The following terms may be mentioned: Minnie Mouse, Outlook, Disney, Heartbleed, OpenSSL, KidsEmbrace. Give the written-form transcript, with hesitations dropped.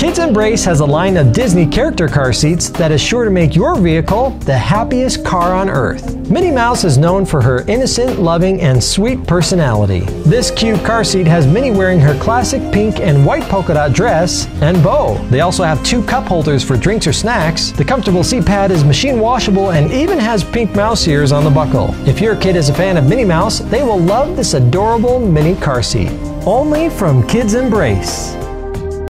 KidsEmbrace has a line of Disney character car seats that is sure to make your vehicle the happiest car on earth. Minnie Mouse is known for her innocent, loving, and sweet personality. This cute car seat has Minnie wearing her classic pink and white polka dot dress and bow. They also have two cup holders for drinks or snacks. The comfortable seat pad is machine washable and even has pink mouse ears on the buckle. If your kid is a fan of Minnie Mouse, they will love this adorable mini car seat. Only from KidsEmbrace.